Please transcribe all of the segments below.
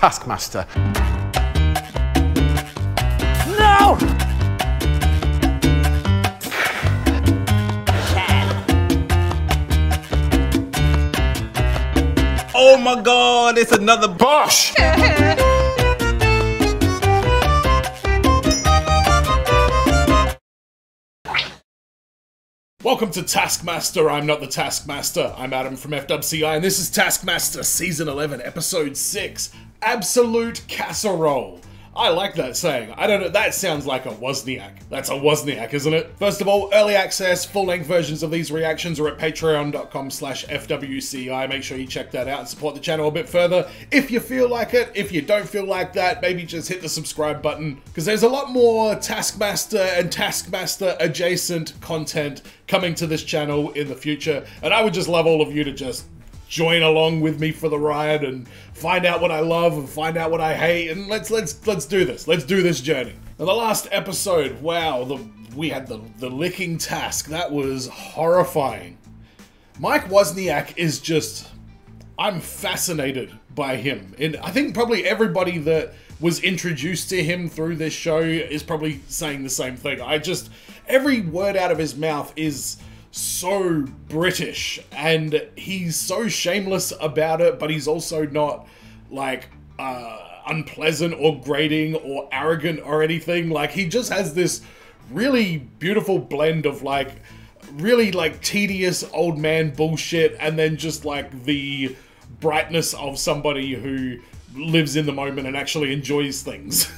Taskmaster. No! Oh my God, it's another Bosch! Welcome to Taskmaster. I'm not the Taskmaster. I'm Adam from FWCI, and this is Taskmaster Season 11, Episode 6, Absolute Casserole. I like that saying. I don't know, that sounds like a Wozniak. That's a Wozniak, isn't it? First of all, early access, full-length versions of these reactions are at patreon.com/FWCI. Make sure you check that out and support the channel a bit further. If you feel like it, if you don't feel like that, maybe just hit the subscribe button, because there's a lot more Taskmaster and Taskmaster adjacent content coming to this channel in the future, and I would just love all of you to just join along with me for the ride and find out what I love and find out what I hate, and let's do this. Let's do this journey. And the last episode, wow, we had the licking task. That was horrifying. Mike Wozniak is just, I'm fascinated by him, and I think probably everybody that was introduced to him through this show is probably saying the same thing. I just, every word out of his mouth is so British, and he's so shameless about it, but he's also not like unpleasant or grating or arrogant or anything. Like, he just has this really beautiful blend of like really like tedious old man bullshit, and then just like the brightness of somebody who lives in the moment and actually enjoys things.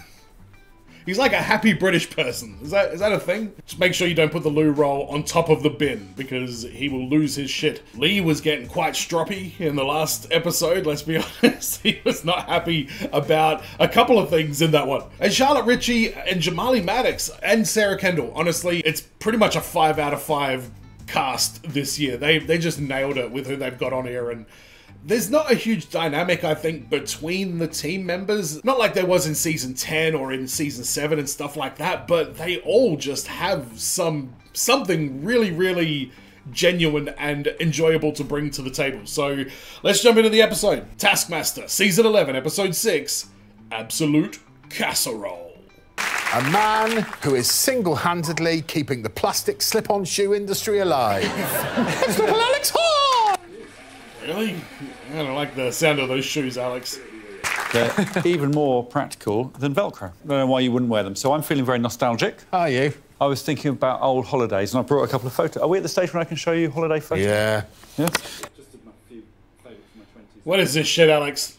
He's like a happy British person. Is that a thing? Just make sure you don't put the loo roll on top of the bin, because he will lose his shit. Lee was getting quite stroppy in the last episode, let's be honest. He was not happy about a couple of things in that one. And Charlotte Ritchie and Jamali Maddix and Sarah Kendall, honestly, it's pretty much a 5 out of 5 cast this year. They just nailed it with who they've got on here, and there's not a huge dynamic, I think, between the team members. Not like there was in Season 10 or in Season 7 and stuff like that, but they all just have something really, really genuine and enjoyable to bring to the table. So let's jump into the episode. Taskmaster, Season 11, Episode 6, Absolute Casserole. A man who is single-handedly keeping the plastic slip-on shoe industry alive. It's little Alex Horne! Really? I don't like the sound of those shoes, Alex. They're even more practical than Velcro. I don't know why you wouldn't wear them. So I'm feeling very nostalgic. Are you? I was thinking about old holidays, and I brought a couple of photos. Are we at the stage where I can show you holiday photos? Yeah. Yes? What is this shit, Alex?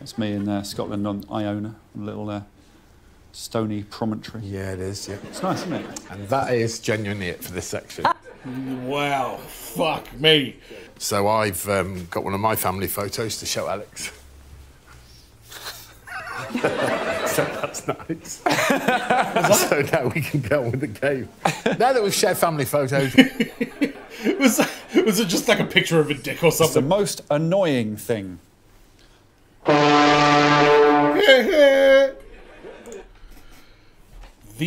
That's me in Scotland on Iona, on a little stony promontory. Yeah, it is, yeah. It's nice, isn't it? And that is genuinely it for this section. Wow, fuck me. So I've got one of my family photos to show Alex. So that's nice. So now we can go on with the game. Now that we've shared family photos. was it just like a picture of a dick or something? It's the most annoying thing. The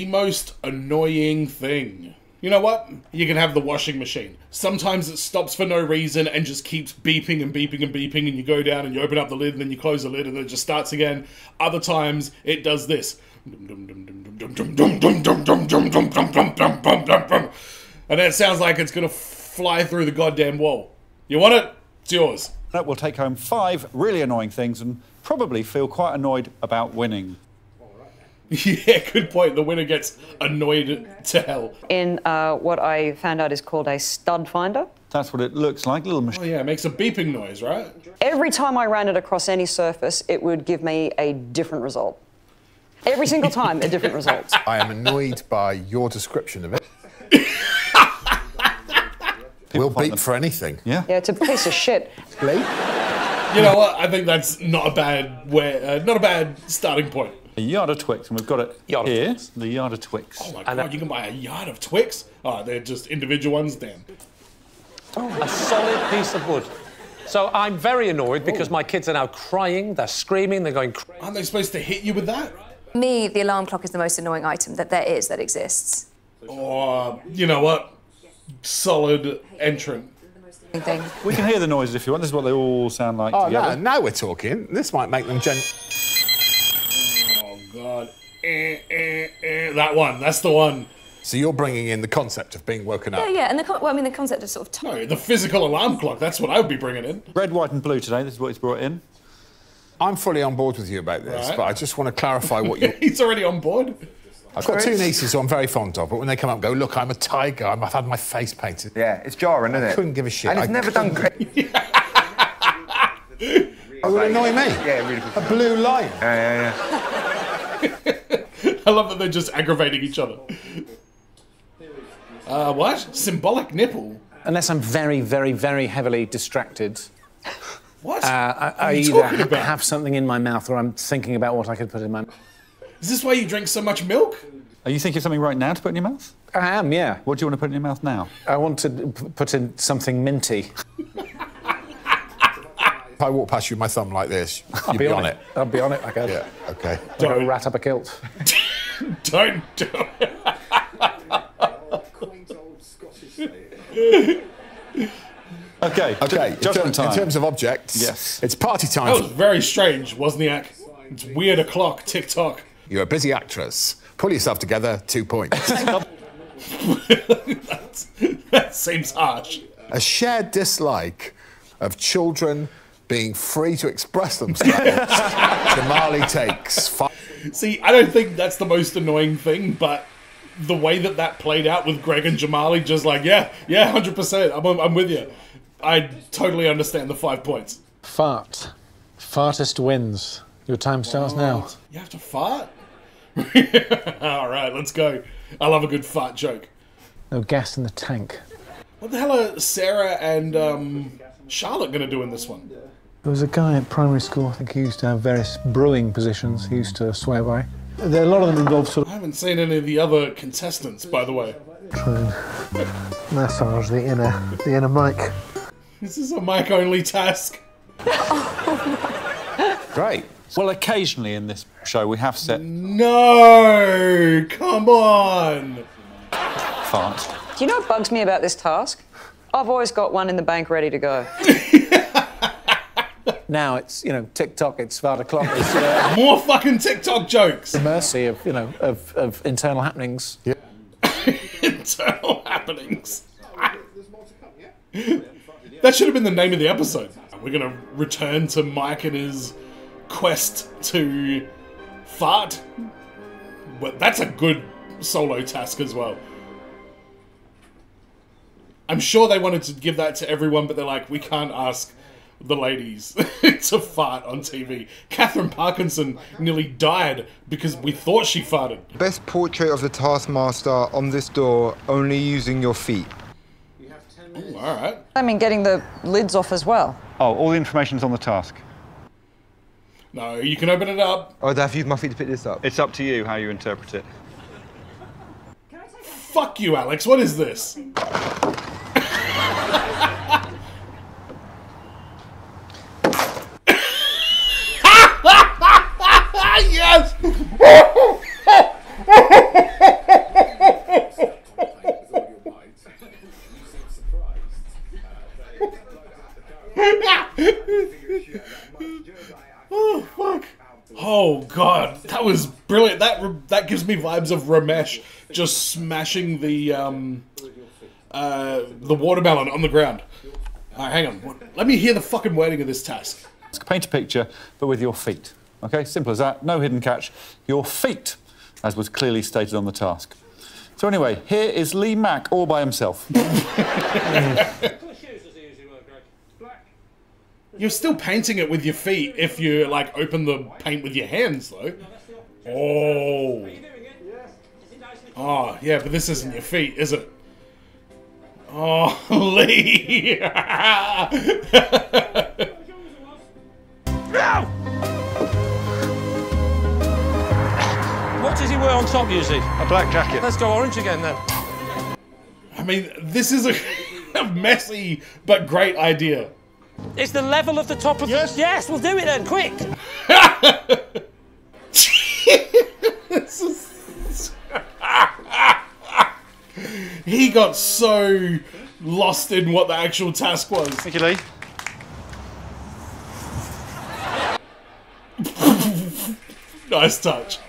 most annoying thing. You know what? You can have the washing machine. Sometimes it stops for no reason and just keeps beeping and beeping and beeping, and you go down and you open up the lid and then you close the lid and it just starts again. Other times, it does this. And it sounds like it's gonna fly through the goddamn wall. You want it? It's yours. That will take home 5 really annoying things and probably feel quite annoyed about winning. Yeah, good point. The winner gets annoyed to hell. In what I found out is called a stud finder. That's what it looks like, little machine. Oh yeah, it makes a beeping noise, right? Every time I ran it across any surface, it would give me a different result. Every single time, a different result. I am annoyed by your description of it. We'll beep for anything. Yeah. Yeah, it's a piece of shit. Bleep. You know what? I think that's not a bad way, not a bad starting point. A yard of Twix, and we've got it here, the yard of Twix. Oh my God, you can buy a yard of Twix? Oh, they're just individual ones, damn. Oh. A solid piece of wood. So I'm very annoyed because my kids are now crying, they're screaming, they're going crazy. Aren't they supposed to hit you with that? Me, the alarm clock is the most annoying item that there is that exists. Oh, you know what? Solid entrant. Thing. We can hear the noises if you want. This is what they all sound like together. No, now we're talking. This might make them Oh, God. That one. That's the one. So you're bringing in the concept of being woken up. Yeah, and the concept of sort of time. No, the physical alarm clock. That's what I would be bringing in. Red, white and blue today. This is what it's brought in. I'm fully on board with you about this, but I just want to clarify what you... He's already on board. I've got two nieces who I'm very fond of, but when they come up and go, look, I'm a tiger, I've had my face painted. Yeah, it's jarring, isn't it? I couldn't give a shit. And it's never done great. It would annoy me. Yeah, really good. A blue lion. Yeah. I love that they're just aggravating each other. What? Symbolic nipple? Unless I'm very, very, very heavily distracted. What? I either have something in my mouth or I'm thinking about what I could put in my mouth. Is this why you drink so much milk? Are you thinking of something right now to put in your mouth? I am, yeah. What do you want to put in your mouth now? I want to put in something minty. If I walk past you with my thumb like this, I'll be on it. I'll be on it, I guess. Yeah, OK. Don't rat up a kilt. Don't do it. OK, judgment time. In terms of objects, yes. It's party time. That was very strange, Wozniak. It's weird o'clock, tick-tock. You're a busy actress. Pull yourself together, 2 points. That seems harsh. A shared dislike of children being free to express themselves. Jamali takes 5. See, I don't think that's the most annoying thing, but the way that that played out with Greg and Jamali, just like, yeah, 100%, I'm with you. I totally understand the 5 points. Fart. Fartest wins. Your time starts now. You have to fart? All right, let's go. I love a good fart joke. No gas in the tank. What the hell are Sarah and Charlotte going to do in this one? There was a guy at primary school, I think he used to have various brewing positions he used to swear by. There are a lot of them involved sort of... I haven't seen any of the other contestants, by the way. Try and massage the inner mic. This is a mic-only task. Great. Well, occasionally in this show we have set... No! Come on! Fart. Do you know what bugs me about this task? I've always got one in the bank ready to go. Now it's, you know, TikTok, it's 5 o'clock. More fucking TikTok jokes! The mercy of, you know, of internal happenings. Yeah. Internal happenings. That should have been the name of the episode. We're going to return to Mike and his... quest to fart. Well, that's a good solo task as well. I'm sure they wanted to give that to everyone, but they're like, we can't ask the ladies to fart on TV. Catherine Parkinson nearly died because we thought she farted. Best portrait of the Taskmaster on this door, only using your feet. You have 10 minutes. All right. I mean, getting the lids off as well. Oh, all the information's on the task. No, you can open it up. Oh, I'd have used my feet to pick this up. It's up to you how you interpret it. Can I take Fuck you, Alex. What is this? Yes! Oh, fuck. Oh, God. That was brilliant. That gives me vibes of Ramesh just smashing the watermelon on the ground. All right, hang on. Let me hear the fucking wording of this task. Paint a picture, but with your feet. OK, simple as that. No hidden catch. Your feet, as was clearly stated on the task. So anyway, here is Lee Mack all by himself. You're still painting it with your feet if you, like, open the paint with your hands, though. Oh. Oh, yeah, but this isn't your feet, is it? Oh, Lee! No! What does he wear on top, usually? A black jacket. Let's go orange again, then. I mean, this is a messy but great idea. It's the level of the top of the... Yes, we'll do it then, quick! This is... He got so lost in what the actual task was. Thank you, Lee. Nice touch.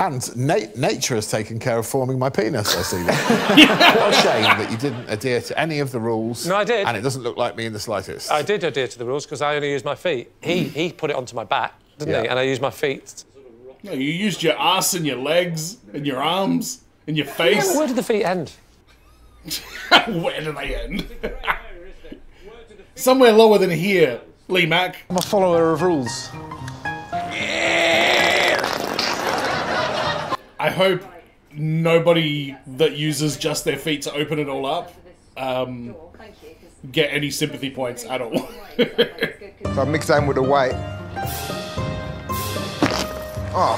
And nature has taken care of forming my penis, I see that. Yeah. What a shame that you didn't adhere to any of the rules. No, I did. And it doesn't look like me in the slightest. I did adhere to the rules because I only used my feet. He put it onto my back, didn't he? And I used my feet. No, you used your ass and your legs and your arms and your face. Yeah, where did the feet end? Where do they end? Somewhere lower than here, Lee Mack. I'm a follower of rules. I hope nobody that uses just their feet to open it all up get any sympathy points at all. So I mix them with the white. Oh,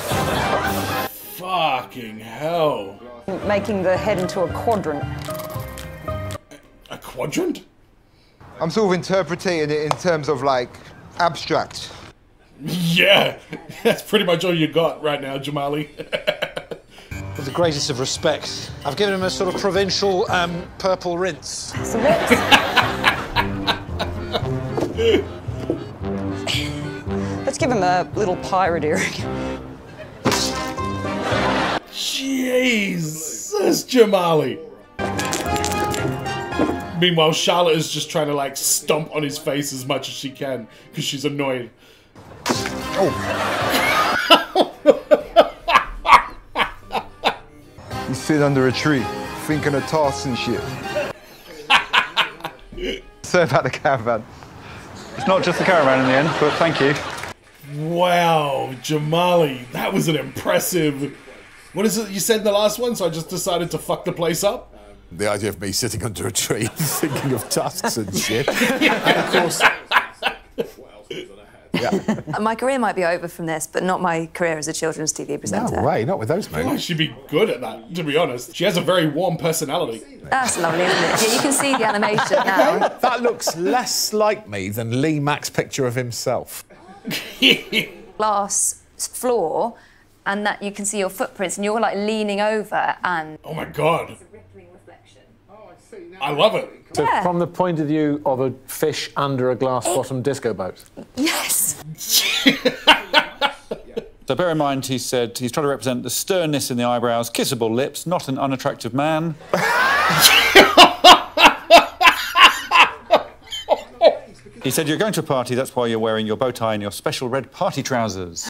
fucking hell. Making the head into a quadrant. A quadrant? I'm sort of interpreting it in terms of, like, abstract. Yeah, that's pretty much all you got right now, Jamali. With the greatest of respect, I've given him a sort of provincial purple rinse. It's a rinse. Let's give him a little pirate earring. Jesus, Jamali. Meanwhile, Charlotte is just trying to, like, stomp on his face as much as she can because she's annoyed. Oh. You sit under a tree, thinking of toss and shit. So about the caravan. It's not just the caravan in the end, but thank you. Wow, Jamali, that was an impressive... What is it you said in the last one, so I just decided to fuck the place up? The idea of me sitting under a tree, thinking of tusks and shit. And of course... Yeah. My career might be over from this, but not my career as a children's TV presenter. No way, not with those men. I feel like she'd be good at that, to be honest. She has a very warm personality. That's lovely, isn't it? Yeah, you can see the animation now. That looks less like me than Lee Mack's picture of himself. Glass floor, and that you can see your footprints, and you're, like, leaning over and... Oh, my God. I love it. So yeah. From the point of view of a fish under a glass-bottom disco boat. Yes. So bear in mind, he said he's trying to represent the sternness in the eyebrows, kissable lips, not an unattractive man. He said you're going to a party, that's why you're wearing your bow tie and your special red party trousers.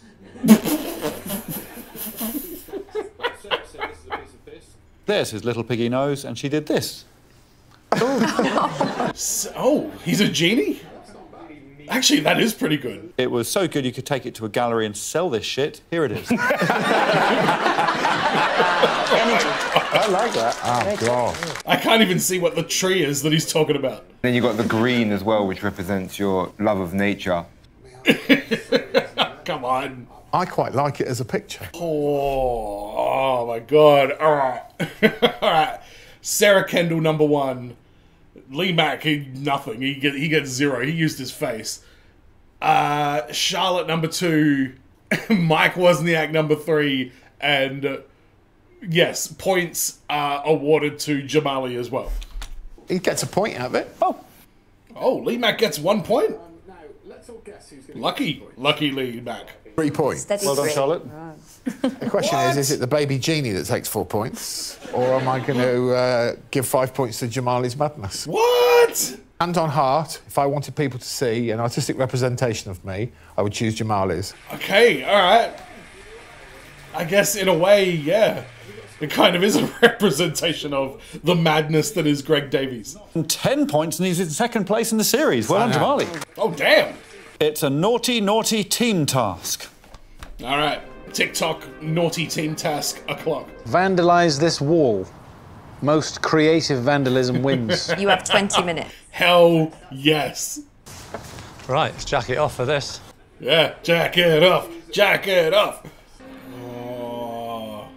There's his little piggy nose, and she did this. Oh, he's a genie? Actually, that is pretty good. It was so good you could take it to a gallery and sell this shit. Here it is. I like that. Oh, God. I can't even see what the tree is that he's talking about. Then you've got the green as well, which represents your love of nature. Come on. I quite like it as a picture. Oh, my God. All right. All right. Sarah Kendall, number one. Lee Mack, nothing. He gets zero. He used his face. Charlotte, number two. Mike Wozniak, number three. And, yes, points are awarded to Jamali as well. He gets a point out of it. Oh. Oh, Lee Mack gets 1 point. Now, let's all guess who's going to Lucky Lee Mack. 3 points. Steady well done, three. Charlotte. Right. The question is it the baby genie that takes 4 points? Or am I going to give 5 points to Jamali's madness? What? Hand on heart, if I wanted people to see an artistic representation of me, I would choose Jamali's. OK, all right. I guess, in a way, yeah. It kind of is a representation of the madness that is Greg Davies. 10 points, and he's in second place in the series. Well done, Jamali. Oh, damn. It's a naughty, naughty team task. All right. TikTok, naughty team task o'clock. Vandalise this wall. Most creative vandalism wins. You have 20 minutes. Hell yes. Right, jack it off for this. Yeah, jack it off. Jack it off. Oh.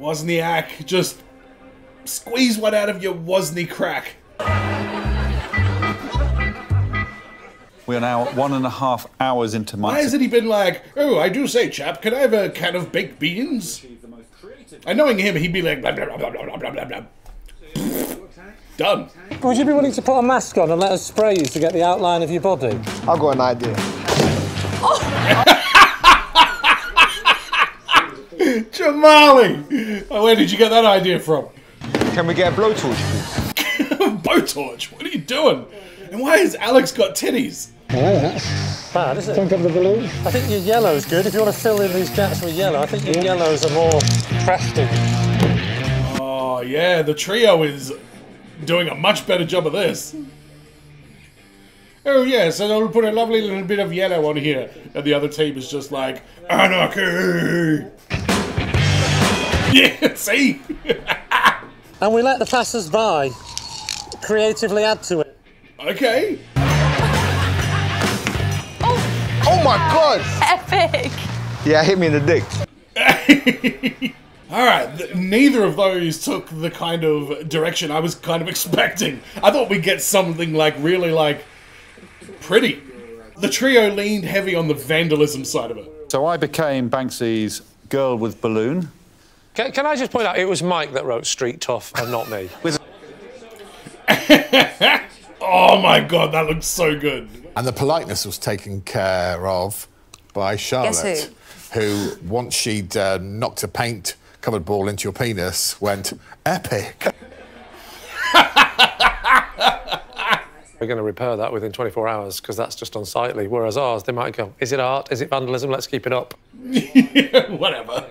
Wozniak, just squeeze one out of your Wozni crack. We are now 1.5 hours into my... Why hasn't he been like, oh, I do say, chap, can I have a can of baked beans? And knowing him, he'd be like, blah, blah, blah, blah, blah, blah, blah, blah. Done. Would you be willing to put a mask on and let us spray you to get the outline of your body? I've got an idea. Jamali! Oh, where did you get that idea from? Can we get a blowtorch, please? Blowtorch? What are you doing? And why has Alex got titties? I like that. Bad, isn't it? Don't cover the balloon. I think your yellow's good. If you want to fill in these gaps with yellow, I think your yellows are more crafted. Oh, yeah, the trio is doing a much better job of this. Oh, yes, and I'll put a lovely little bit of yellow on here. And the other team is just like, anarchy! Yeah, see? And we let the passers-by creatively add to it. Okay. Oh my God! Epic! Yeah, hit me in the dick. Alright, neither of those took the kind of direction I was kind of expecting. I thought we'd get something like really like pretty. The trio leaned heavy on the vandalism side of it. So I became Banksy's girl with balloon. Can I just point out, it was Mike that wrote Street Tough and not me. Oh my God, that looks so good. And the politeness was taken care of by Charlotte, who, once she'd knocked a paint-covered ball into your penis, went, epic. We're going to repair that within 24 hours, because that's just unsightly. Whereas ours, they might go, is it art? Is it vandalism? Let's keep it up. Whatever.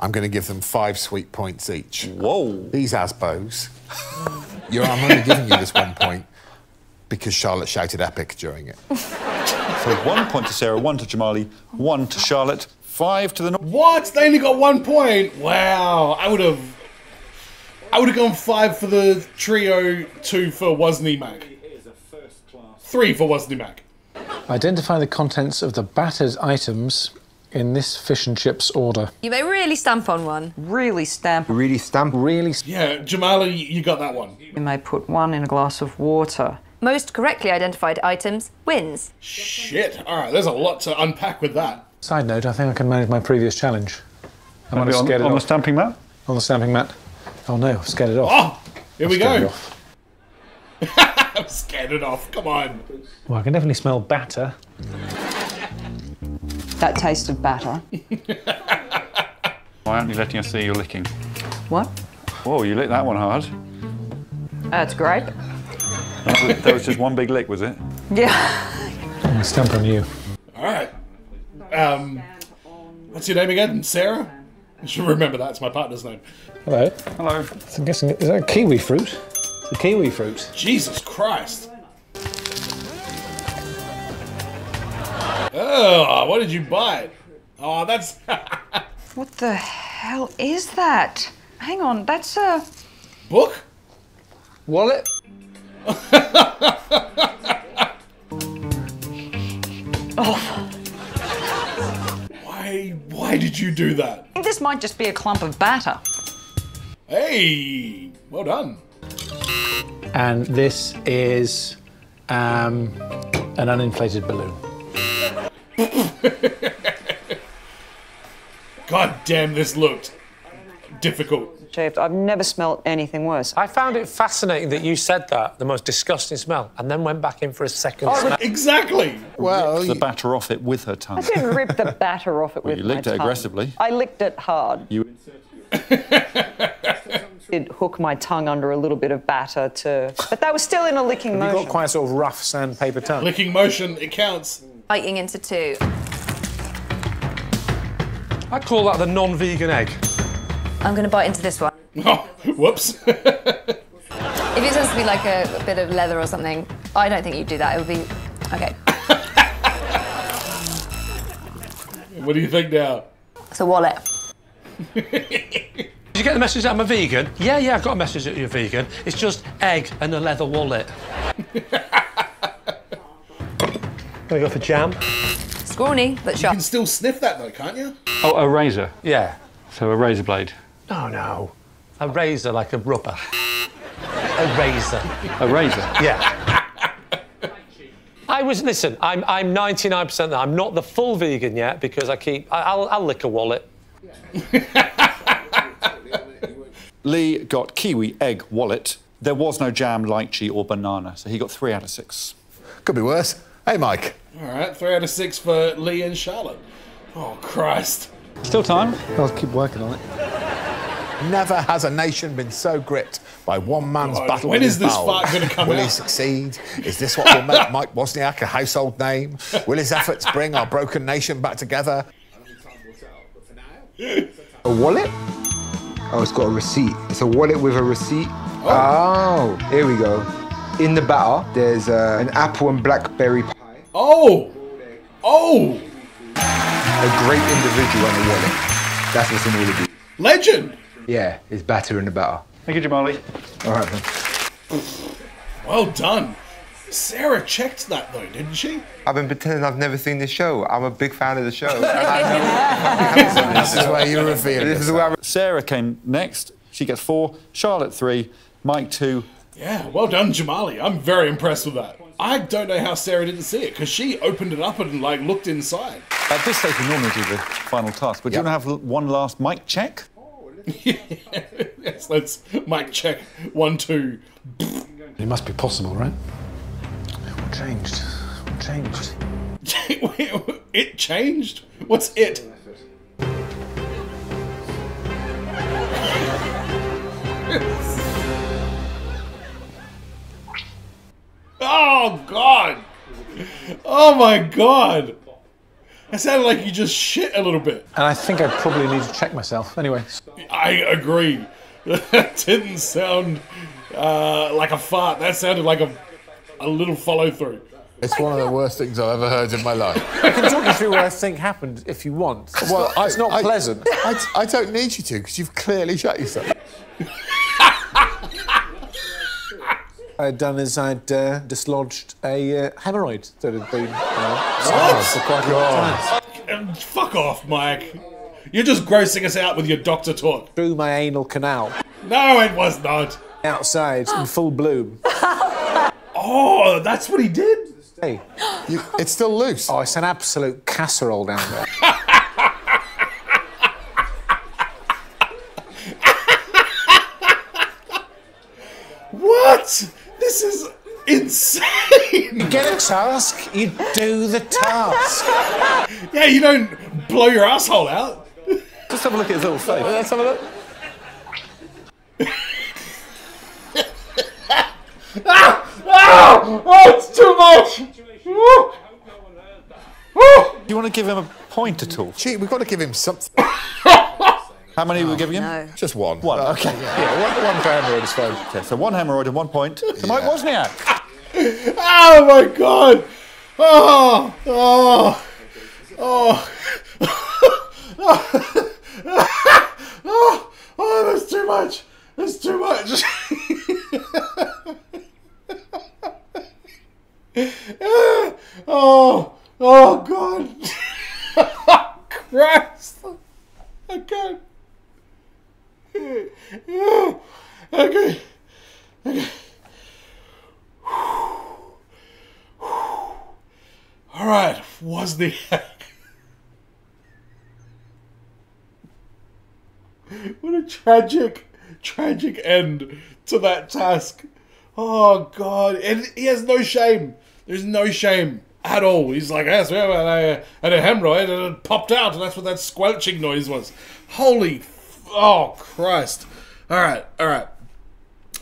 I'm going to give them 5 sweet points each. Whoa. These asbos. I'm only giving you this 1 point because Charlotte shouted epic during it. So 1 point to Sarah, 1 to Jamali, 1 to Charlotte, 5 to the... What? They only got 1 point? Wow. I would have gone 5 for the trio, 2 for Wozniak. 3 for Wozniak. Identify the contents of the battered items in this fish and chips order. You may really stamp on one. Really stamp. Really stamp. Really stamp. Yeah, Jamali, you got that one. You may put one in a glass of water. Most correctly identified items wins. Shit. All right, there's a lot to unpack with that. Side note, I think I can manage my previous challenge. I might have scared it off. On the stamping mat? On the stamping mat. Oh, no, I've scared it off. Oh, here we go. I've scared it off. Come on. Well, I can definitely smell batter. That taste of batter. Why aren't you letting us see you licking? What? Whoa, you licked that one hard. That's grape. That was just one big lick, was it? Yeah. I'm gonna stamp on you. All right. What's your name again? Sarah? I should remember that's my partner's name. Hello. Hello. So I'm guessing, is that a kiwi fruit? It's a kiwi fruit. Jesus Christ. Oh, what did you buy? Oh, that's... What the hell is that? Hang on, that's a... Book? Wallet? Oh. Why did you do that? This might just be a clump of batter. Hey, well done. And this is an uninflated balloon. God damn, this looked difficult. I've never smelled anything worse. I found it fascinating that you said that, the most disgusting smell, and then went back in for a second smell. Exactly! Well, ripped the batter off it with her tongue. I didn't rip the batter off it with my tongue. You licked it aggressively. I licked it hard. You did hook my tongue under a little bit of batter to... But that was still in a licking motion. You got quite a sort of rough sandpaper tongue. Licking motion, it counts. Biting into 2. I call that the non-vegan egg. I'm going to bite into this one. Oh, whoops. If it's supposed to be like a bit of leather or something, I don't think you'd do that. It would be... OK. What do you think now? It's a wallet. Did you get the message that I'm a vegan? Yeah, yeah, I've got a message that you're vegan. It's just egg and a leather wallet. Gonna go for jam. Scrawny, but sharp. You can still sniff that though, can't you? Oh, a razor. Yeah. So a razor blade. No, no. A razor like a rubber. A razor. A razor? Yeah. Listen, I'm 99% there. I'm not the full vegan yet because I'll lick a wallet. Lee got kiwi egg wallet. There was no jam, lychee or banana, so he got 3 out of 6. Could be worse. Hey, Mike. All right, 3 out of 6 for Lee and Charlotte. Oh, Christ. Still time. I'll keep working on it. Never has a nation been so gripped by one man's battle. When is this fight going to come out? Will he succeed? Is this what will make Mike Wozniak a household name? Will his efforts bring our broken nation back together? A wallet? Oh, it's got a receipt. It's a wallet with a receipt. Oh, here we go. In the batter, there's an apple and blackberry pie. Oh! Oh! A great individual on the wallet. That's what's in all of you. Legend! Yeah, it's batter in the batter. Thank you, Jamali. All right, then. Well done. Sarah checked that, though, didn't she? I've been pretending I've never seen this show. I'm a big fan of the show. This is where you reveal it. Sarah came next. She gets 4, Charlotte 3, Mike 2. Yeah, well done, Jamali. I'm very impressed with that. I don't know how Sarah didn't see it, because she opened it up and, like, looked inside. At this stage, we normally do the final task, but do you want to have one last mic check? Yes, let's mic check. 1, 2. It must be possible, right? What changed? What changed? It changed? What's it? Oh, God! Oh, my God! That sounded like you just shit a little bit. And I think I probably need to check myself, anyway. I agree. That didn't sound like a fart. That sounded like a little follow-through. It's one of the worst things I've ever heard in my life. I can talk you through what I think happened if you want. It's well, it's not pleasant. I don't need you to, because you've clearly shut yourself. What I'd done is I'd dislodged a hemorrhoid that had been for quite a long time. Fuck off, Mike. You're just grossing us out with your doctor talk. Through my anal canal. No, it was not. Outside, in full bloom. Oh, that's what he did? Hey. It's still loose. Oh, it's an absolute casserole down there. What? This is insane! You get a task, you do the task. Yeah, you don't blow your asshole out. Just have a look at his little face. Let's have a look. Oh, it's too much! Do you want to give him a point at all? Gee, we've got to give him something. How many were we giving him? No. Just one. One, OK. Yeah, one hemorrhoid, I suppose. Okay, so 1 hemorrhoid and 1 point to Mike Wozniak. Oh, my God. Oh, oh, oh. Oh, that's too much. That's too much. Oh, oh, God. Oh, Christ. I can't. Okay. Okay. All right. What a tragic end to that task. Oh, God. And he has no shame. There's no shame at all. He's like, yes, we had a hemorrhoid and it popped out, and that's what that squelching noise was. Holy oh, Christ. All right, all right,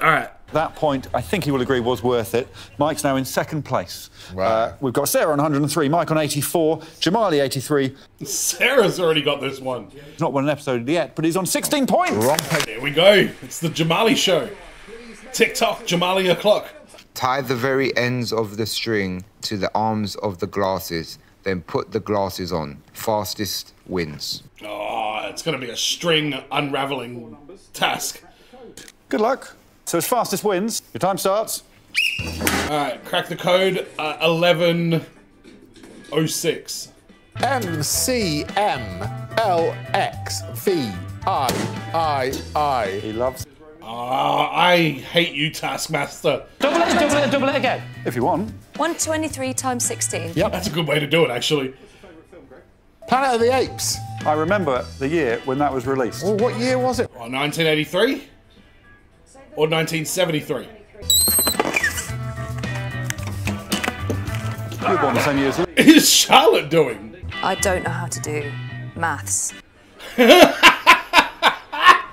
all right. That point, I think he will agree, was worth it. Mike's now in 2nd place. Wow. We've got Sarah on 103, Mike on 84, Jamali 83. Sarah's already got this one. He's not won an episode yet, but he's on 16 points. There we go. It's the Jamali show. TikTok, Jamali o'clock. Tie the very ends of the string to the arms of the glasses, then put the glasses on. Fastest wins. Oh, it's going to be a string unravelling task. Good luck. So it's fastest wins. Your time starts. All right, crack the code, 1106. MCMLXVIII. He loves... Ah, I hate you, Taskmaster. Double it again. If you want. 123 times 16. Yep, that's a good way to do it, actually. What's your favourite film, Greg? Planet of the Apes. I remember the year when that was released. Well, what year was it? 1983. or 1973? You were born the same year as Lee. Is Charlotte doing? I don't know how to do maths. At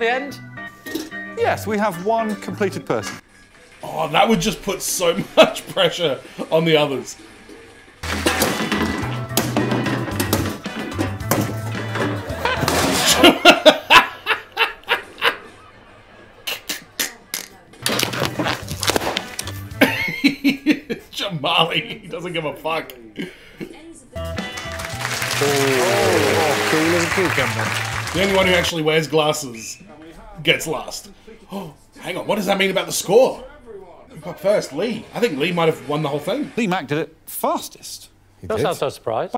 the end? Yes, we have one completed person. Oh, that would just put so much pressure on the others. Jamali, he doesn't give a fuck. Oh, cool as a cucumber. The only one who actually wears glasses gets last. Oh, hang on, what does that mean about the score? But first, Lee. I think Lee might have won the whole thing. Lee Mack did it fastest. That sounds so surprised.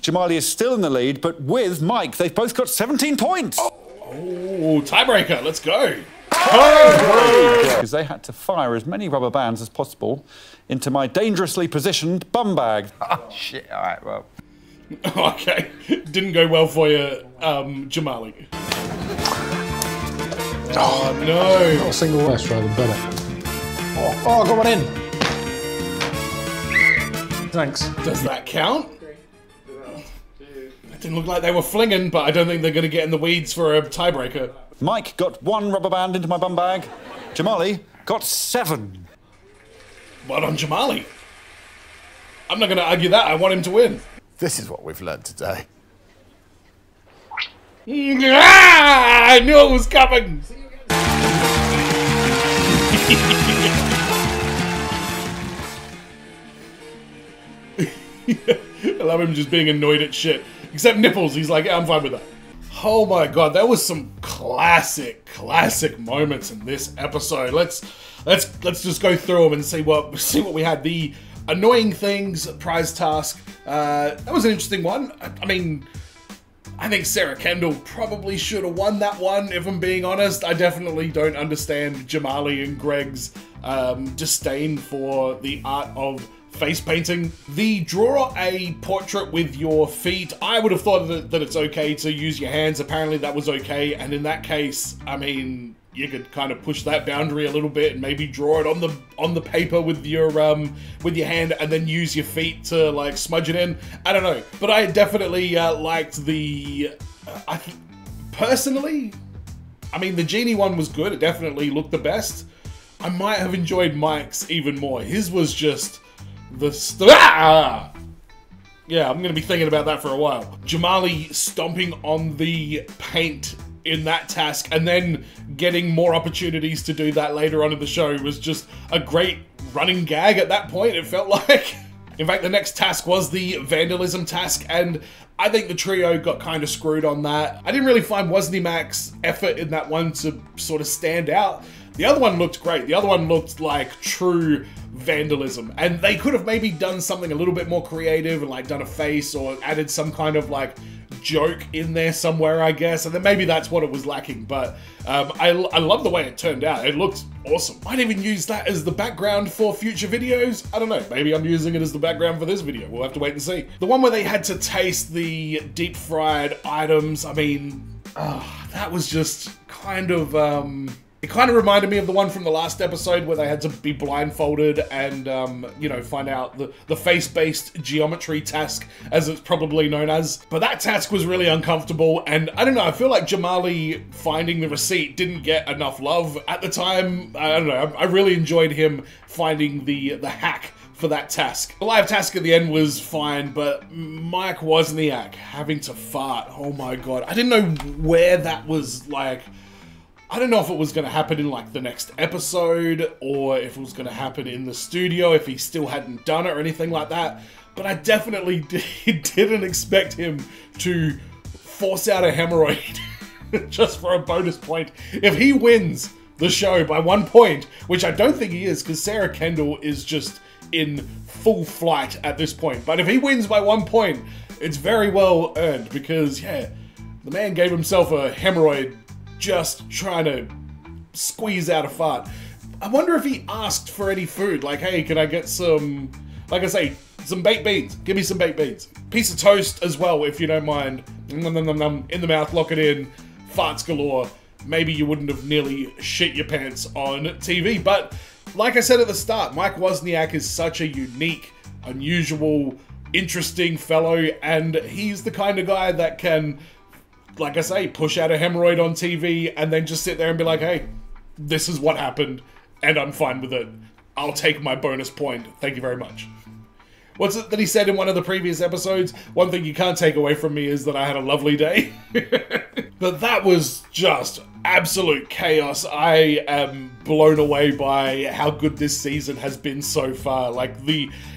Jamali is still in the lead, but with Mike, they've both got 17 points. Oh, tiebreaker, let's go. Because they had to fire as many rubber bands as possible into my dangerously positioned bum bag. Oh, shit, all right, well. Okay, didn't go well for you, Jamali. Oh, no. Not a single worse rather better. Oh, I got one in. Thanks. Does that count? It didn't look like they were flinging, but I don't think they're going to get in the weeds for a tiebreaker. Mike got one rubber band into my bum bag. Jamali got 7. Well done, Jamali. I'm not going to argue that. I want him to win. This is what we've learned today. I knew it was coming. I love him just being annoyed at shit. Except nipples, he's like, yeah, I'm fine with that. Oh my god, that was some classic moments in this episode. Let's just go through them and see what we had. The annoying things prize task. That was an interesting one. I mean, I think Sarah Kendall probably should have won that one, if I'm being honest. I definitely don't understand Jamali and Greg's disdain for the art of face painting. The draw a portrait with your feet. I would have thought that it's okay to use your hands. Apparently that was okay. And in that case, I mean, you could kind of push that boundary a little bit and maybe draw it on the paper with your hand and then use your feet to like smudge it in. I don't know, but I definitely liked the. Personally, I mean, the genie one was good. It definitely looked the best. I might have enjoyed Mike's even more. His was just the yeah, I'm gonna be thinking about that for a while. Jamali stomping on the paint in that task and then getting more opportunities to do that later on in the show was just a great running gag at that point, it felt like. In fact, the next task was the vandalism task, and I think the trio got kind of screwed on that. I didn't really find Wozniak's effort in that one to sort of stand out. The other one looked great. The other one looked like true vandalism, and they could have maybe done something a little bit more creative and like done a face or added some kind of like joke in there somewhere, I guess, and then maybe that's what it was lacking. But I love the way it turned out. It looks awesome. Might even use that as the background for future videos. I don't know, maybe I'm using it as the background for this video. We'll have to wait and see. The one where they had to taste the deep fried items, I mean, that was just kind of it kind of reminded me of the one from the last episode where they had to be blindfolded and, you know, find out the face-based geometry task, as it's probably known as. But that task was really uncomfortable, and I don't know, I feel like Jamali finding the receipt didn't get enough love at the time. I don't know, I really enjoyed him finding the hack for that task. The live task at the end was fine, but Mike Wozniak having to fart, oh my god. I didn't know where that was, like, I don't know if it was going to happen in like the next episode or if it was going to happen in the studio, if he still hadn't done it or anything like that, but I definitely didn't expect him to force out a hemorrhoid just for a bonus point. If he wins the show by 1 point, which I don't think he is because Sarah Kendall is just in full flight at this point, but if he wins by 1 point, it's very well earned because, yeah, the man gave himself a hemorrhoid just trying to squeeze out a fart. I wonder if he asked for any food. Like, hey, can I get some, like I say, some baked beans. Give me some baked beans. Piece of toast as well, if you don't mind. Nom, nom, nom, nom. In the mouth, lock it in. farts galore, maybe you wouldn't have nearly shit your pants on TV. But like I said at the start, Mike Wozniak is such a unique, unusual, interesting fellow, and he's the kind of guy that can, like I say, push out a hemorrhoid on TV and then just sit there and be like, hey, this is what happened and I'm fine with it. I'll take my bonus point. Thank you very much. What's it that he said in one of the previous episodes? One thing you can't take away from me is that I had a lovely day. But that was just absolute chaos. I am blown away by how good this season has been so far. Like,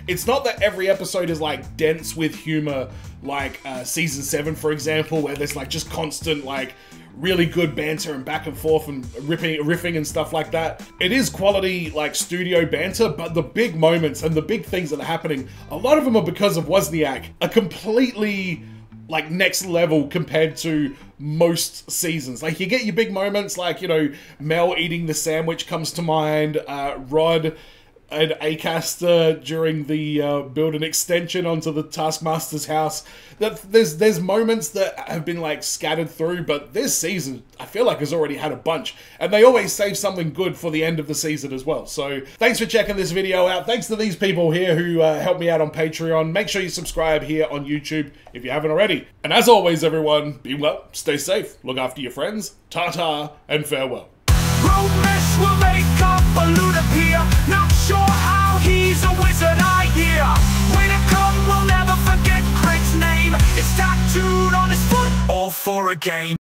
it's not that every episode is like dense with humor, like season 7, for example, where there's like just constant like really good banter and back and forth and riffing and stuff like that. It is quality like studio banter, but the big moments and the big things that are happening, a lot of them are because of Wozniak, are completely like next level compared to most seasons. Like, you get your big moments, like, you know, Mel eating the sandwich comes to mind, Rod and Acaster during the build an extension onto the Taskmaster's house. There's moments that have been like scattered through, but this season I feel like has already had a bunch, and they always save something good for the end of the season as well. So thanks for checking this video out. Thanks to these people here who helped me out on Patreon. Make sure you subscribe here on YouTube if you haven't already. And as always, everyone, be well, stay safe, look after your friends, ta-ta and farewell. Roadmesh will make a balloon appear. Not sure how he's a wizard, I hear. Winnicum will never forget Craig's name. It's tattooed on his foot. All for a game.